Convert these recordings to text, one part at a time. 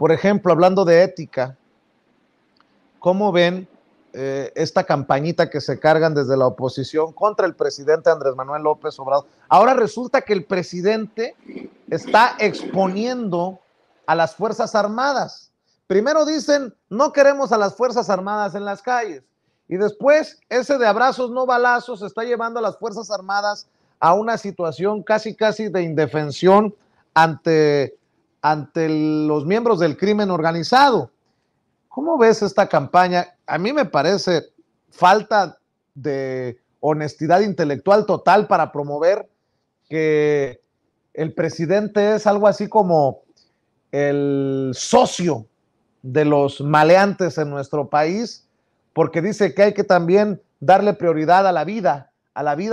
Por ejemplo, hablando de ética, ¿cómo ven esta campañita que se cargan desde la oposición contra el presidente Andrés Manuel López Obrador? Ahora resulta que el presidente está exponiendo a las Fuerzas Armadas. Primero dicen, no queremos a las Fuerzas Armadas en las calles. Y después, ese de abrazos no balazos está llevando a las Fuerzas Armadas a una situación casi de indefensión ante los miembros del crimen organizado. ¿Cómo ves esta campaña? A mí me parece falta de honestidad intelectual total para promover que el presidente es algo así como el socio de los maleantes en nuestro país, porque dice que hay que también darle prioridad a la vida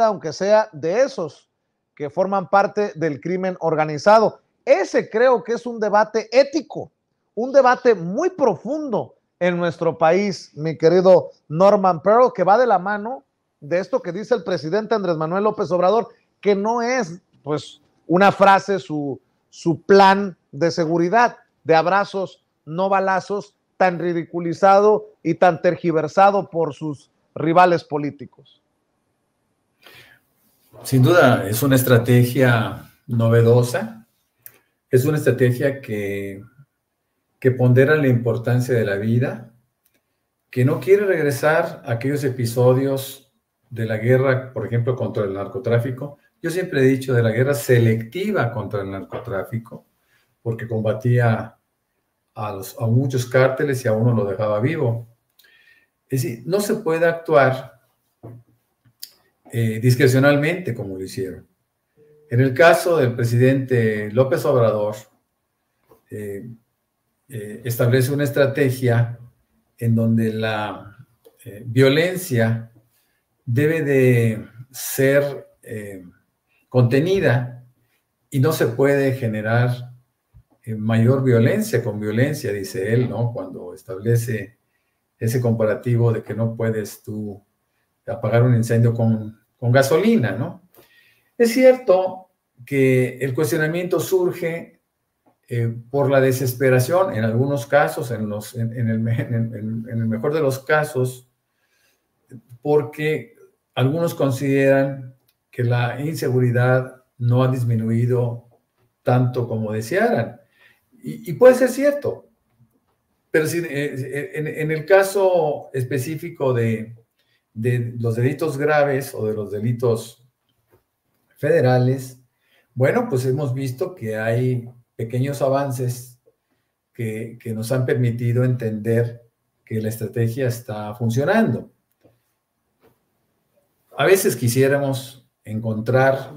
aunque sea de esos que forman parte del crimen organizado. Ese creo que es un debate ético, un debate muy profundo en nuestro país, mi querido Norman Pearl, que va de la mano de esto que dice el presidente Andrés Manuel López Obrador, que no es pues una frase, su plan de seguridad, de abrazos no balazos, tan ridiculizado y tan tergiversado por sus rivales políticos. Sin duda, es una estrategia novedosa, es una estrategia que pondera la importancia de la vida, que no quiere regresar a aquellos episodios de la guerra, por ejemplo, contra el narcotráfico. Yo siempre he dicho de la guerra selectiva contra el narcotráfico, porque combatía a muchos cárteles y a uno lo dejaba vivo. Es decir, no se puede actuar discrecionalmente como lo hicieron. En el caso del presidente López Obrador, establece una estrategia en donde la violencia debe de ser contenida y no se puede generar mayor violencia con violencia, dice él, ¿no? Cuando establece ese comparativo de que no puedes tú apagar un incendio con gasolina, ¿no? Es cierto que el cuestionamiento surge por la desesperación, en algunos casos, en el mejor de los casos, porque algunos consideran que la inseguridad no ha disminuido tanto como desearan. Y puede ser cierto, pero si, en el caso específico de los delitos graves o de los delitos federales, bueno, pues hemos visto que hay pequeños avances que nos han permitido entender que la estrategia está funcionando. A veces quisiéramos encontrar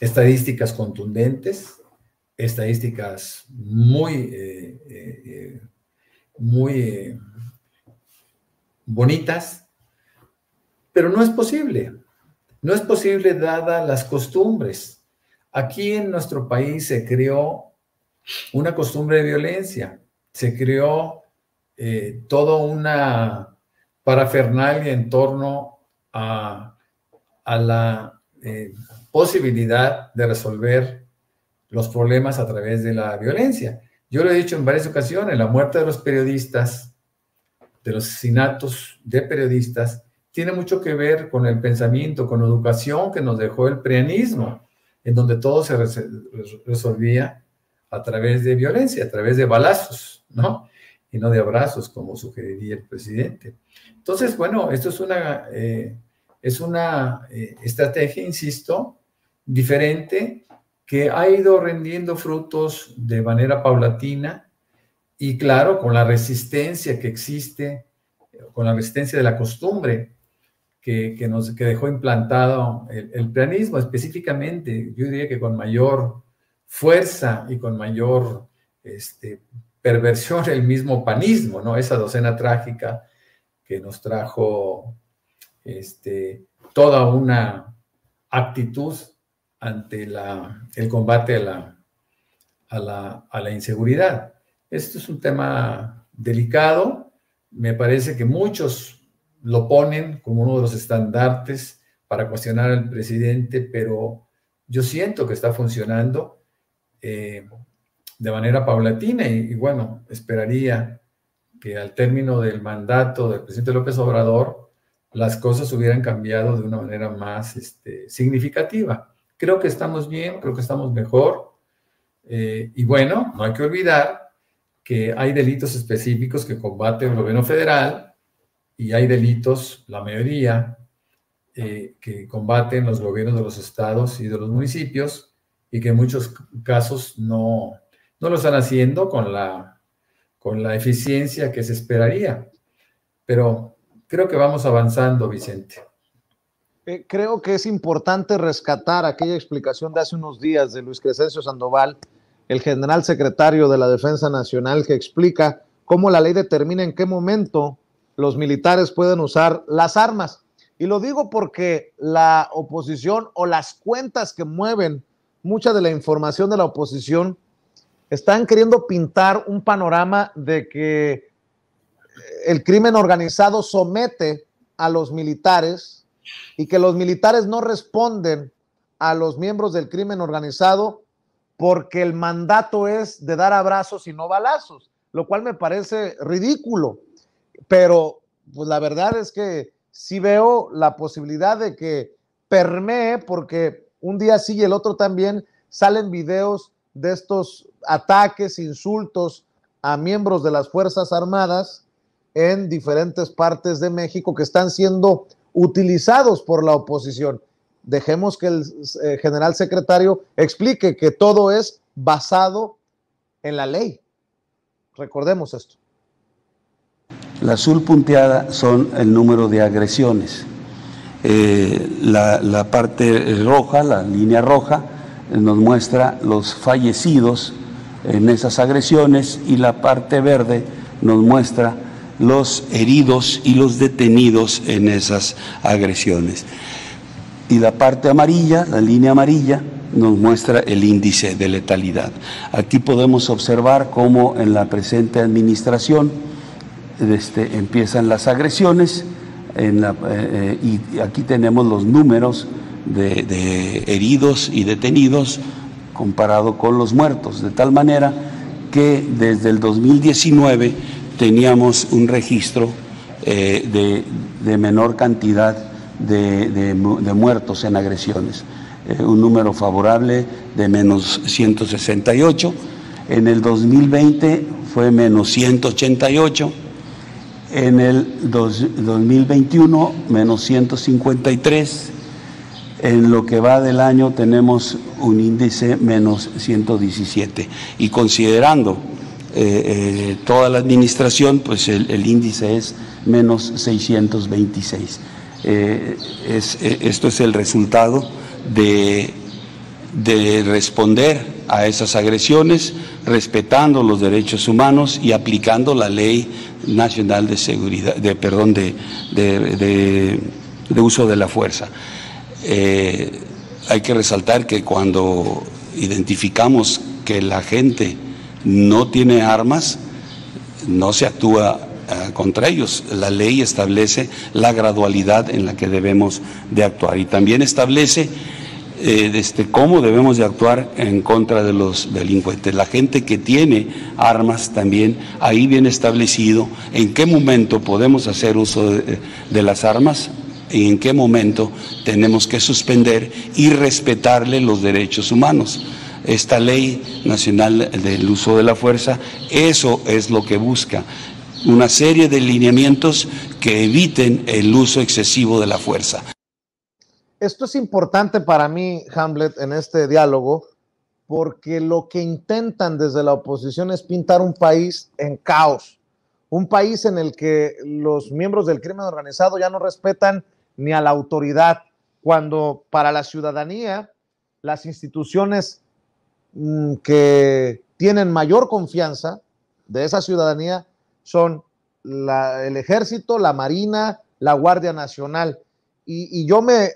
estadísticas contundentes, estadísticas muy bonitas, pero no es posible. No es posible dadas las costumbres. Aquí en nuestro país se creó una costumbre de violencia, se creó toda una parafernalia en torno a la posibilidad de resolver los problemas a través de la violencia. Yo lo he dicho en varias ocasiones, la muerte de los periodistas, de los asesinatos de periodistas, tiene mucho que ver con el pensamiento, con la educación que nos dejó el prianismo, en donde todo se resolvía a través de violencia, a través de balazos, ¿no? Y no de abrazos, como sugeriría el presidente. Entonces, bueno, esto es una estrategia, insisto, diferente, que ha ido rindiendo frutos de manera paulatina y, claro, con la resistencia que existe, con la resistencia de la costumbre, que dejó implantado el prianismo específicamente, yo diría que con mayor fuerza y con mayor perversión el mismo panismo, ¿no? Esa docena trágica que nos trajo toda una actitud ante el combate a la inseguridad. Esto es un tema delicado, me parece que muchos lo ponen como uno de los estandartes para cuestionar al presidente, pero yo siento que está funcionando. de manera paulatina y bueno, esperaría que al término del mandato del presidente López Obrador las cosas hubieran cambiado de una manera más significativa. Creo que estamos bien, creo que estamos mejor. Y bueno, no hay que olvidar que hay delitos específicos que combate el gobierno federal y hay delitos, la mayoría, que combaten los gobiernos de los estados y de los municipios y que en muchos casos no lo están haciendo con la eficiencia que se esperaría. Pero creo que vamos avanzando, Vicente. Creo que es importante rescatar aquella explicación de hace unos días de Luis Crescencio Sandoval, el general secretario de la Defensa Nacional, que explica cómo la ley determina en qué momento los militares pueden usar las armas. Y lo digo porque la oposición o las cuentas que mueven mucha de la información de la oposición están queriendo pintar un panorama de que el crimen organizado somete a los militares y que los militares no responden a los miembros del crimen organizado porque el mandato es de dar abrazos y no balazos, lo cual me parece ridículo. Pero pues, la verdad es que sí veo la posibilidad de que permee, porque un día sí y el otro también salen videos de estos ataques, insultos a miembros de las Fuerzas Armadas en diferentes partes de México que están siendo utilizados por la oposición. Dejemos que el general secretario explique que todo es basado en la ley. Recordemos esto. La azul punteada son el número de agresiones. La parte roja, la línea roja, nos muestra los fallecidos en esas agresiones y la parte verde nos muestra los heridos y los detenidos en esas agresiones. Y la parte amarilla, la línea amarilla, nos muestra el índice de letalidad. Aquí podemos observar cómo en la presente administración empiezan las agresiones y aquí tenemos los números de heridos y detenidos comparado con los muertos, de tal manera que desde el 2019 teníamos un registro de menor cantidad de muertos en agresiones, un número favorable de menos 168, en el 2020 fue menos 188, en el 2021 menos 153, en lo que va del año tenemos un índice menos 117 y considerando toda la administración, pues el índice es menos 626. Esto es el resultado de responder a esas agresiones, respetando los derechos humanos y aplicando la Ley Nacional de Seguridad, de uso de la fuerza. Hay que resaltar que cuando identificamos que la gente no tiene armas, no se actúa contra ellos. La ley establece la gradualidad en la que debemos de actuar y también establece cómo debemos de actuar en contra de los delincuentes. La gente que tiene armas también, ahí viene establecido en qué momento podemos hacer uso de las armas, y en qué momento tenemos que suspender y respetarle los derechos humanos. Esta Ley Nacional del Uso de la Fuerza, eso es lo que busca, una serie de lineamientos que eviten el uso excesivo de la fuerza. Esto es importante para mí, Hamlet, en este diálogo, porque lo que intentan desde la oposición es pintar un país en caos, un país en el que los miembros del crimen organizado ya no respetan ni a la autoridad, cuando para la ciudadanía las instituciones que tienen mayor confianza de esa ciudadanía son el Ejército, la Marina, la Guardia Nacional. Y yo me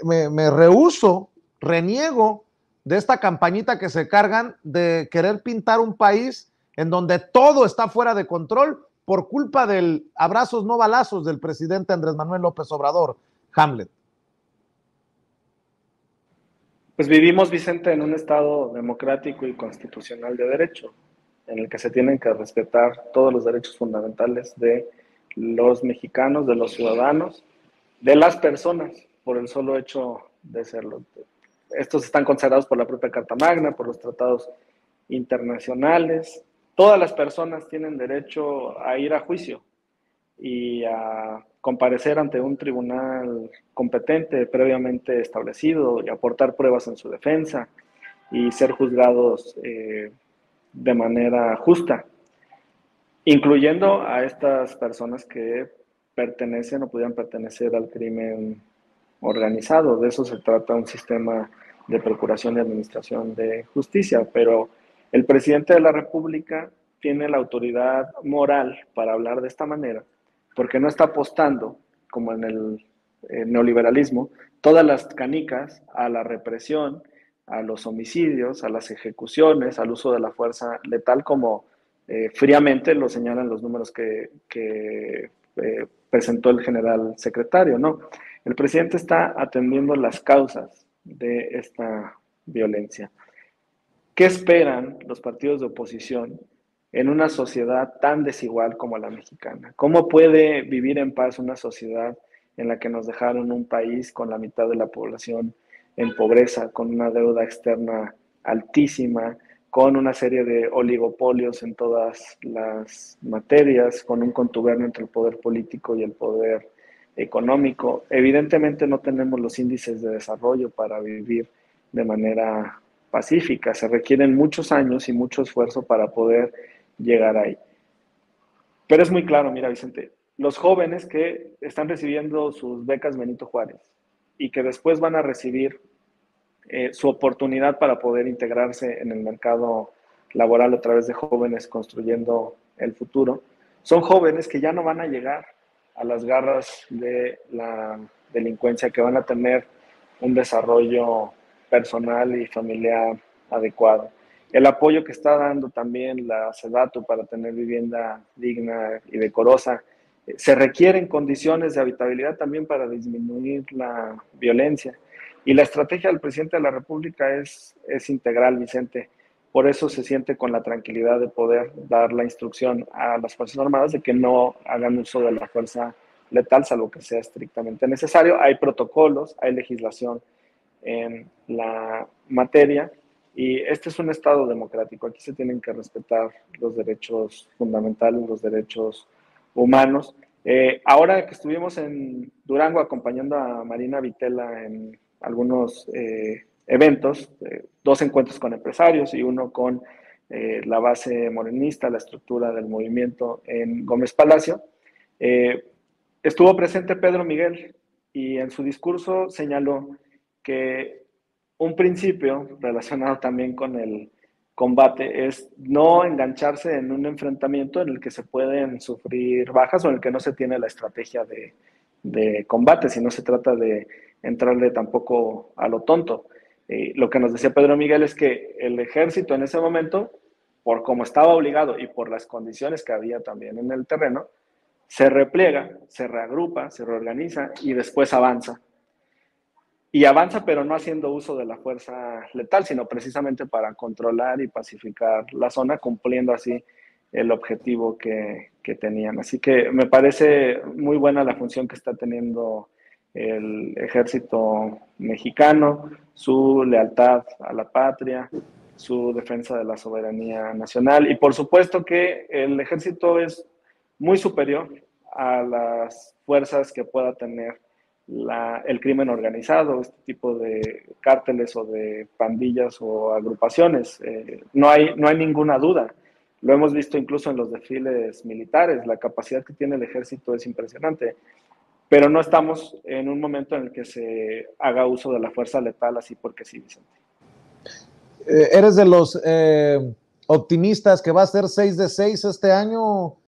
rehúso, reniego de esta campañita que se cargan de querer pintar un país en donde todo está fuera de control por culpa del abrazos no balazos del presidente Andrés Manuel López Obrador. Hamlet. Pues vivimos, Vicente, en un estado democrático y constitucional de derecho. en el que se tienen que respetar todos los derechos fundamentales de los mexicanos, de los ciudadanos, de las personas, por el solo hecho de serlo. Estos están consagrados por la propia Carta Magna, por los tratados internacionales. Todas las personas tienen derecho a ir a juicio y a comparecer ante un tribunal competente, previamente establecido, y aportar pruebas en su defensa y ser juzgados de manera justa, incluyendo a estas personas que pertenecen o pudieran pertenecer al crimen organizado. De eso se trata un sistema de procuración y administración de justicia, pero el presidente de la República tiene la autoridad moral para hablar de esta manera, porque no está apostando, como en el neoliberalismo, todas las canicas a la represión, a los homicidios, a las ejecuciones, al uso de la fuerza letal, como fríamente lo señalan los números que presentó el general secretario, ¿no? El presidente está atendiendo las causas de esta violencia. ¿Qué esperan los partidos de oposición en una sociedad tan desigual como la mexicana? ¿Cómo puede vivir en paz una sociedad en la que nos dejaron un país con la mitad de la población en pobreza, con una deuda externa altísima, con una serie de oligopolios en todas las materias, con un contubernio entre el poder político y el poder económico? Evidentemente no tenemos los índices de desarrollo para vivir de manera pacífica. Se requieren muchos años y mucho esfuerzo para poder llegar ahí. Pero es muy claro, mira, Vicente, los jóvenes que están recibiendo sus becas Benito Juárez y que después van a recibir su oportunidad para poder integrarse en el mercado laboral a través de Jóvenes Construyendo el Futuro, son jóvenes que ya no van a llegar a las garras de la delincuencia, que van a tener un desarrollo personal y familiar adecuado. El apoyo que está dando también la SEDATU para tener vivienda digna y decorosa, se requieren condiciones de habitabilidad también para disminuir la violencia. Y la estrategia del presidente de la República es integral, Vicente. Por eso se siente con la tranquilidad de poder dar la instrucción a las Fuerzas Armadas de que no hagan uso de la fuerza letal, salvo que sea estrictamente necesario. Hay protocolos, hay legislación en la materia, y este es un estado democrático. Aquí se tienen que respetar los derechos fundamentales, los derechos humanos. Ahora que estuvimos en Durango acompañando a Marina Vitela en algunos eventos, dos encuentros con empresarios y uno con la base morenista, la estructura del movimiento en Gómez Palacio, estuvo presente Pedro Miguel, y en su discurso señaló que un principio relacionado también con el combate es no engancharse en un enfrentamiento en el que se pueden sufrir bajas o en el que no se tiene la estrategia de combate, si no se trata de entrarle tampoco a lo tonto. Lo que nos decía Pedro Miguel es que el ejército en ese momento, por como estaba obligado y por las condiciones que había también en el terreno, se repliega, se reagrupa, se reorganiza y después avanza. Y avanza, pero no haciendo uso de la fuerza letal, sino precisamente para controlar y pacificar la zona, cumpliendo así el objetivo que tenían. Así que me parece muy buena la función que está teniendo el ejército mexicano, su lealtad a la patria, su defensa de la soberanía nacional. Y por supuesto que el ejército es muy superior a las fuerzas que pueda tener el crimen organizado, este tipo de cárteles o de pandillas o agrupaciones. No hay ninguna duda. Lo hemos visto incluso en los desfiles militares. La capacidad que tiene el ejército es impresionante, pero no estamos en un momento en el que se haga uso de la fuerza letal así porque sí, Vicente. ¿Eres de los optimistas que va a ser 6 de 6 este año?